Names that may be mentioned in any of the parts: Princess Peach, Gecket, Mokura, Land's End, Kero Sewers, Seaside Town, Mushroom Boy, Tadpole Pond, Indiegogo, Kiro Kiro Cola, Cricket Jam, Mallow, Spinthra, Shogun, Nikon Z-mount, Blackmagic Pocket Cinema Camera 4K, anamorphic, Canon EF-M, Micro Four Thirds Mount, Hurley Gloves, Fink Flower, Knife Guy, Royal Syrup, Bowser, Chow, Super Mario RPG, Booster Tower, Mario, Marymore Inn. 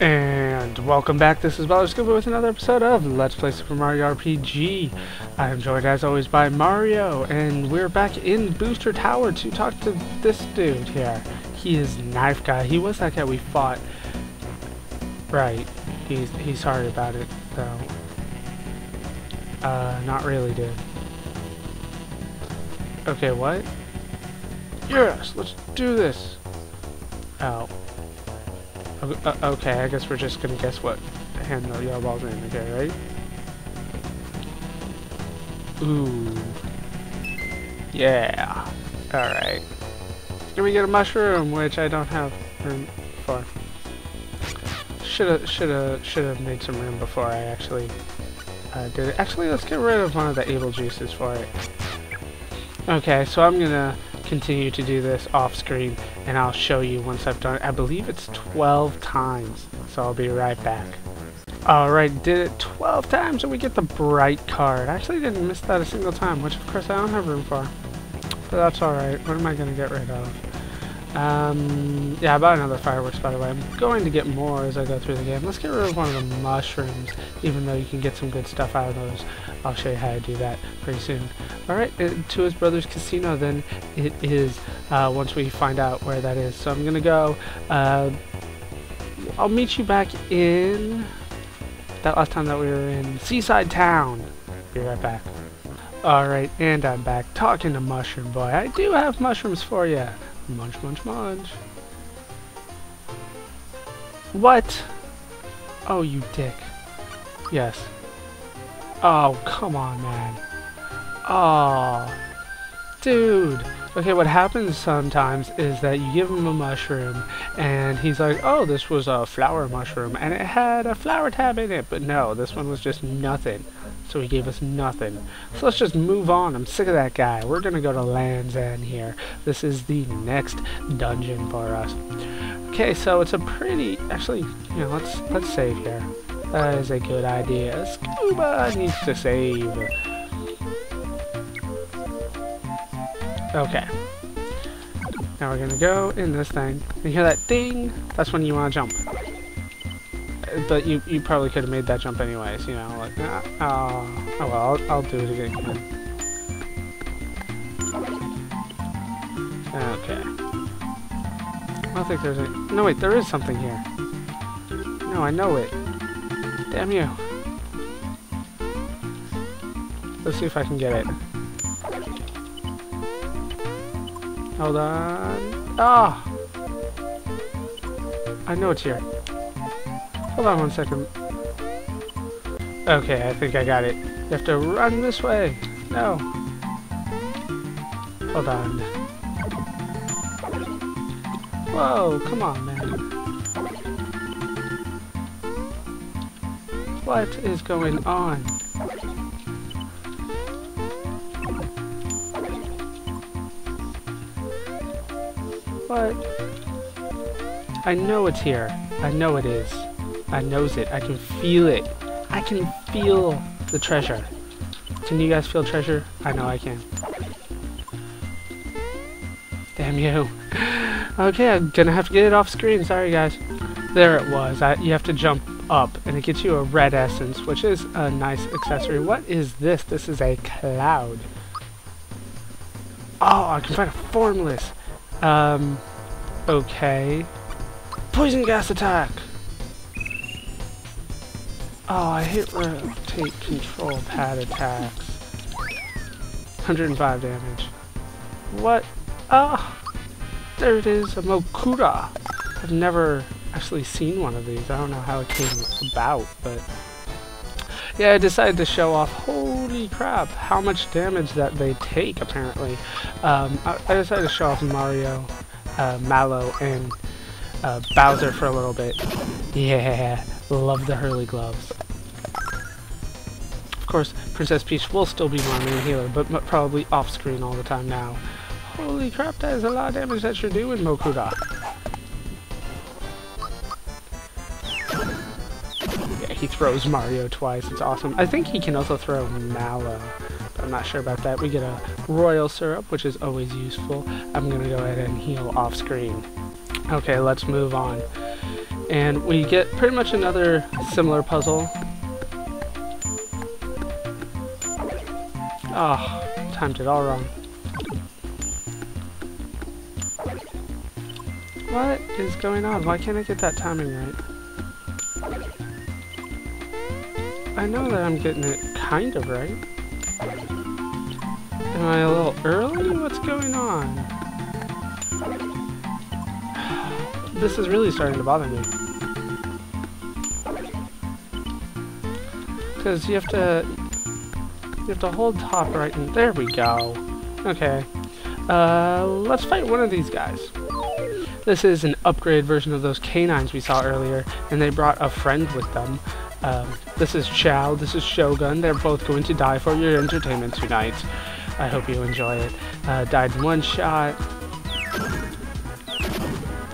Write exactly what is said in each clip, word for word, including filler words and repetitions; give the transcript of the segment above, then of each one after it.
And welcome back, this is ballerscuba with another episode of Let's Play Super Mario R P G. I am joined as always by Mario, and we're back in Booster Tower to talk to this dude here. He is Knife Guy. He was that guy we fought. Right. He's, he's sorry about it, though. Uh, not really, dude. Okay, what? Yes, let's do this! Oh. Uh, okay, I guess we're just gonna guess what hand the yellow balls are in again, right? Ooh. Yeah. Alright. Can we get a mushroom, which I don't have room for? Should've, should've, should've made some room before I actually uh, did it. Actually, let's get rid of one of the evil juices for it. Okay, so I'm gonna continue to do this off screen, and I'll show you once I've done it. I believe it's twelve times, so I'll be right back. Alright, did it twelve times, and we get the bright card. I actually didn't miss that a single time, which of course I don't have room for. But that's alright. What am I going to get rid of? Um, yeah, I bought another fireworks, by the way. I'm going to get more as I go through the game. Let's get rid of one of the mushrooms, even though you can get some good stuff out of those. I'll show you how to do that pretty soon. Alright, to his brother's casino then it is, uh, once we find out where that is. So I'm going to go, uh, I'll meet you back in, that last time that we were in Seaside Town. Be right back. Alright, and I'm back talking to Mushroom Boy. I do have mushrooms for ya. Munch, munch, munch. What? Oh, you dick. Yes. Oh, come on, man. Oh, dude. Okay, what happens sometimes is that you give him a mushroom, and he's like, oh, this was a flower mushroom, and it had a flower tab in it, but no, this one was just nothing. So he gave us nothing. So let's just move on. I'm sick of that guy. We're gonna go to Land's End here. This is the next dungeon for us. Okay, so it's a pretty, actually, you know, let's let's save here. That is a good idea. Scuba needs to save. Okay. Now we're gonna go in this thing. You hear that ding? That's when you wanna jump. But you, you probably could have made that jump anyways, you know, like, uh, oh, oh well, I'll, I'll do it again. Okay. I don't think there's a... No, wait, there is something here. No, I know it. Damn you. Let's see if I can get it. Hold on. Ah! Oh! I know it's here. Hold on one second. Okay, I think I got it. You have to run this way. No. Hold on. Whoa, come on, man. What is going on? What? I know it's here. I know it is. I knows it. I can feel it. I can feel the treasure. Can you guys feel treasure? I know I can. Damn you. Okay, I'm gonna have to get it off screen. Sorry, guys. There it was. I, you have to jump up, and it gets you a red essence, which is a nice accessory. What is this? This is a cloud. Oh, I can find a formless. Um, okay. Poison gas attack! Oh, I hate rotate control pad attacks. one hundred five damage. What? Ah! Oh, there it is, a Mokura! I've never actually seen one of these. I don't know how it came about, but yeah, I decided to show off, holy crap, how much damage that they take, apparently. Um, I, I decided to show off Mario, uh, Mallow, and uh, Bowser for a little bit. Yeah, love the Hurley Gloves. Of course, Princess Peach will still be my main healer, but probably off-screen all the time now. Holy crap, that is a lot of damage that you're doing, Mokura. He throws Mario twice. It's awesome. I think he can also throw Mallow, but I'm not sure about that. We get a Royal Syrup, which is always useful. I'm gonna go ahead and heal off screen. Okay, let's move on. and we get pretty much another similar puzzle. Ah, oh, timed it all wrong. What is going on? Why can't I get that timing right? I know that I'm getting it kind of right. Am I a little early? What's going on? This is really starting to bother me. Because you have to... You have to hold top right and... There we go. Okay. Uh, let's fight one of these guys. This is an upgraded version of those canines we saw earlier, and they brought a friend with them. Um, this is Chow, this is Shogun. They're both going to die for your entertainment tonight. I hope you enjoy it. Uh, died in one shot.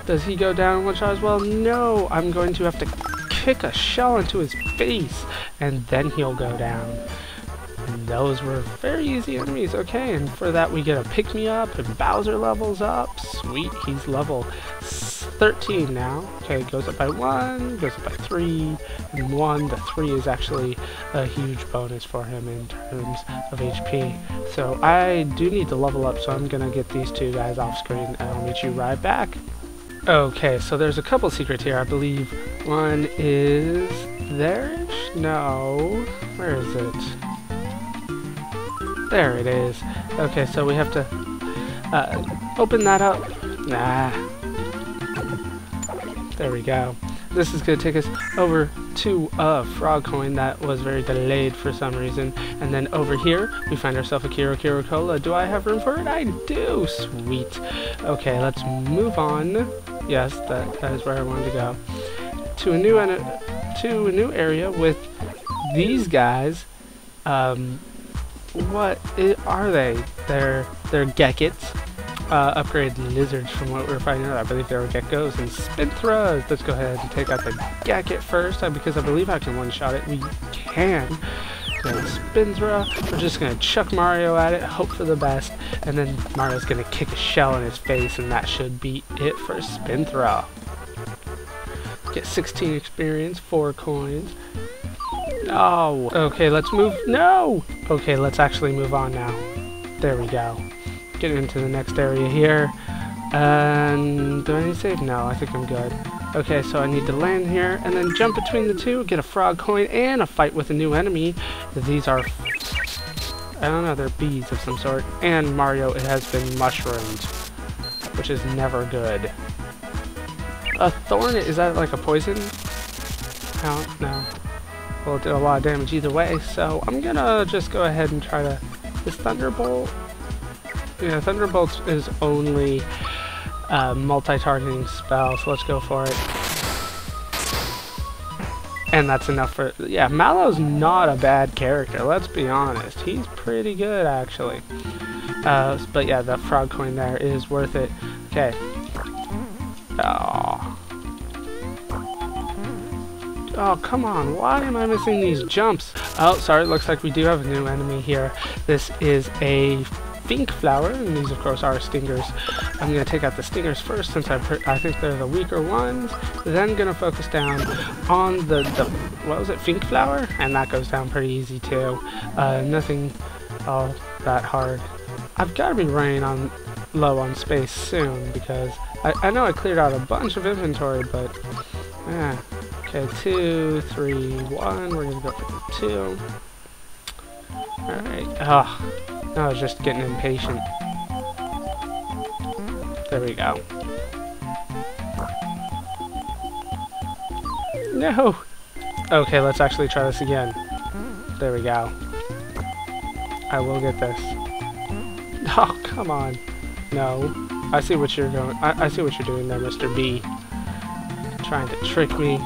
Does he go down in one shot as well? No, I'm going to have to kick a shell into his face, and then he'll go down. And those were very easy enemies, okay, and for that we get a pick-me-up, and Bowser levels up. Sweet, he's level thirteen now. Okay, goes up by one, goes up by three, and one. The three is actually a huge bonus for him in terms of H P. So I do need to level up, so I'm going to get these two guys off screen, and I'll meet you right back. Okay, so there's a couple secrets here, I believe. One is there-ish? No. Where is it? There it is. Okay, so we have to uh, open that up. Nah. There we go. This is going to take us over to a frog coin that was very delayed for some reason. And then over here, we find ourselves a Kiro Kiro Cola. Do I have room for it? I do! Sweet. Okay, let's move on. Yes, that, that is where I wanted to go. To a new, to a new area with these guys. Um, what is, are they? They're, they're Geckets. Uh, upgraded lizards from what we're finding out. I believe there were geckos and Spinthras. Let's go ahead and take out the Gecket first because I believe I can one-shot it. We can. Then Spinthra. We're just going to chuck Mario at it, hope for the best, and then Mario's going to kick a shell in his face, and that should be it for Spinthra. Get sixteen experience, four coins. Oh, okay, let's move. No! Okay, let's actually move on now. There we go. Get into the next area here. And do I need to save? No, I think I'm good. Okay, so I need to land here and then jump between the two, get a frog coin, and a fight with a new enemy. These are, I don't know, they're bees of some sort. And Mario, it has been mushroomed, which is never good. A thorn, is that like a poison? I don't know. Well, it did a lot of damage either way, so I'm gonna just go ahead and try to, this Thunderbolt. Yeah, Thunderbolt is only a uh, multi-targeting spell, so let's go for it. And that's enough for... Yeah, Mallow's not a bad character, let's be honest. He's pretty good, actually. Uh, but yeah, that frog coin there is worth it. Okay. Oh. Oh, come on, why am I missing these jumps? Oh, sorry, looks like we do have a new enemy here. This is a... Fink Flower, and these of course are stingers. I'm going to take out the stingers first since I've heard, I think they're the weaker ones. Then going to focus down on the, the, what was it, Fink Flower? And that goes down pretty easy too. Uh, nothing all that hard. I've got to be running on low on space soon because I, I know I cleared out a bunch of inventory, but yeah. Okay, two, three, one. We're going to go for two. Alright. Oh. I was just getting impatient. There we go. No! Okay, let's actually try this again. There we go. I will get this. Oh, come on. No. I see what you're going... I, I see what you're doing there, Mister B. Trying to trick me.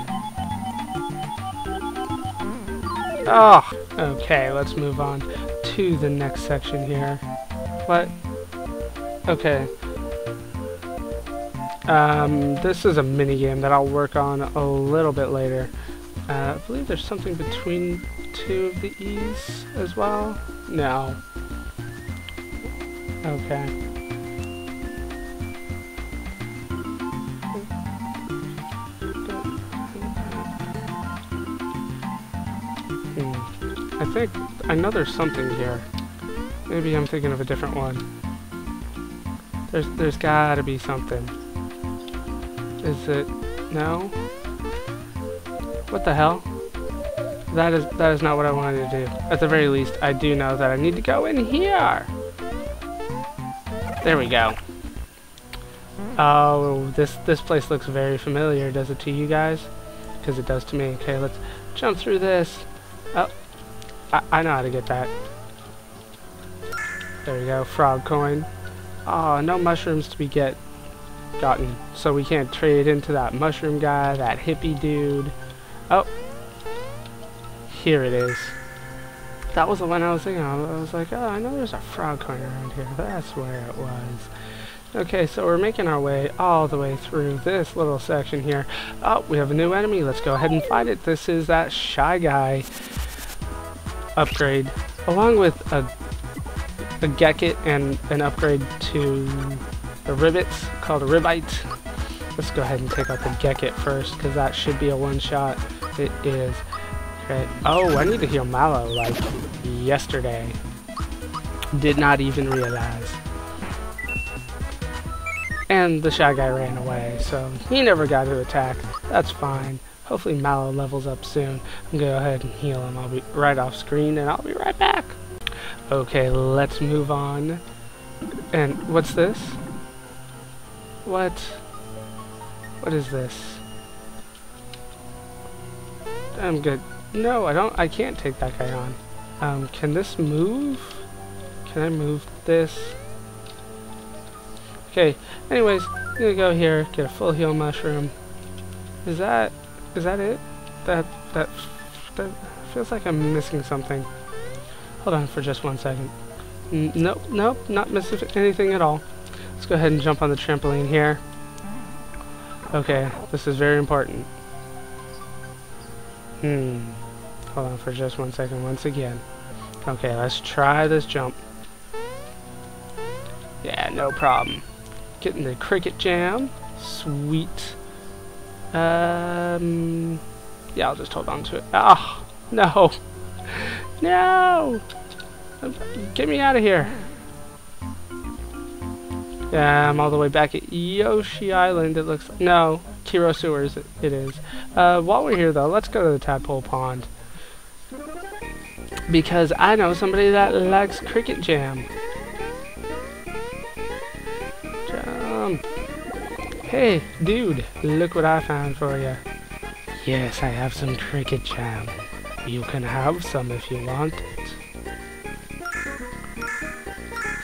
Oh! Okay, let's move on to the next section here. What? Okay. Um, this is a minigame that I'll work on a little bit later. Uh, I believe there's something between two of the E's as well? No. Okay. I think I know there's something here. Maybe I'm thinking of a different one. There's there's gotta be something. Is it no? What the hell? That is that is not what I wanted to do. At the very least, I do know that I need to go in here. There we go. Oh, this this place looks very familiar. Does it to you guys? Because it does to me. Okay, let's jump through this. Oh, I, I know how to get that. There we go. Frog coin. Oh, no mushrooms to be get gotten, so we can't trade into that mushroom guy, that hippie dude. Oh, here it is. That was the one I was thinking of. I was like, oh, I know there's a frog coin around here. That's where it was. Okay, so we're making our way all the way through this little section here. Oh, we have a new enemy. Let's go ahead and fight it. This is that Shy Guy upgrade, along with a, a Gecket and an upgrade to the Ribbits called a Ribbite. Let's go ahead and take out the Gecket first, because that should be a one-shot. It is. Okay. Oh, I need to heal Mallow like yesterday. Did not even realize. And the Shy Guy ran away, so he never got to attack. That's fine. Hopefully Mallow levels up soon. I'm gonna go ahead and heal him. I'll be right off screen and I'll be right back. Okay, let's move on. And what's this? What? What is this? I'm good. No, I don't. I can't take that guy on. Um, can this move? Can I move this? Okay. Anyways, I'm gonna go here, get a full heal mushroom. Is that? Is that it? That that that feels like I'm missing something. Hold on for just one second. N nope, nope, not missing anything at all. Let's go ahead and jump on the trampoline here. Okay, this is very important. Hmm. Hold on for just one second once again. Okay, let's try this jump. Yeah, no problem. Getting the Cricket Jam. Sweet. Um, yeah, I'll just hold on to it. Ah, oh, no. No! Get me out of here. Yeah, I'm all the way back at Yoshi Island, it looks like. No, Kero Sewers it is. Uh, while we're here, though, let's go to the Tadpole Pond. Because I know somebody that likes Cricket Jam. Jump. Hey, dude, look what I found for you. Yes, I have some Cricket Jam. You can have some if you want it.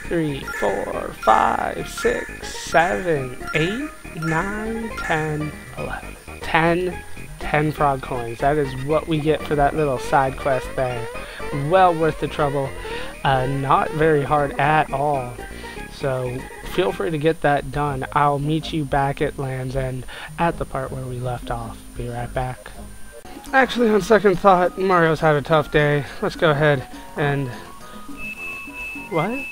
Three, four, five, six, seven, eight, nine, ten, eleven. Ten, ten frog coins. That is what we get for that little side quest there. Well worth the trouble. Uh, not very hard at all. So feel free to get that done. I'll meet you back at Land's End at the part where we left off. Be right back. Actually, on second thought, Mario's had a tough day. Let's go ahead and... What?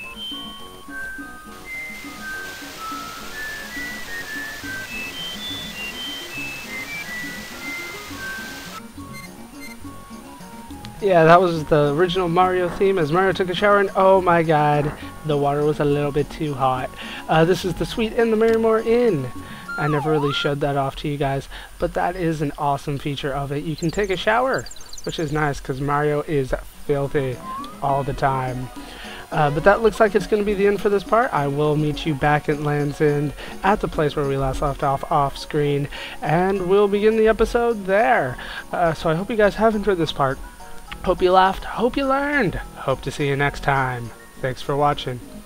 Yeah, that was the original Mario theme as Mario took a shower and oh my god, the water was a little bit too hot. Uh, this is the suite in the Marymore Inn. I never really showed that off to you guys, but that is an awesome feature of it. You can take a shower, which is nice because Mario is filthy all the time. Uh, but that looks like it's going to be the end for this part. I will meet you back at Land's End at the place where we last left off off screen, and we'll begin the episode there. Uh, so I hope you guys have enjoyed this part. Hope you laughed. Hope you learned. Hope to see you next time. Thanks for watching.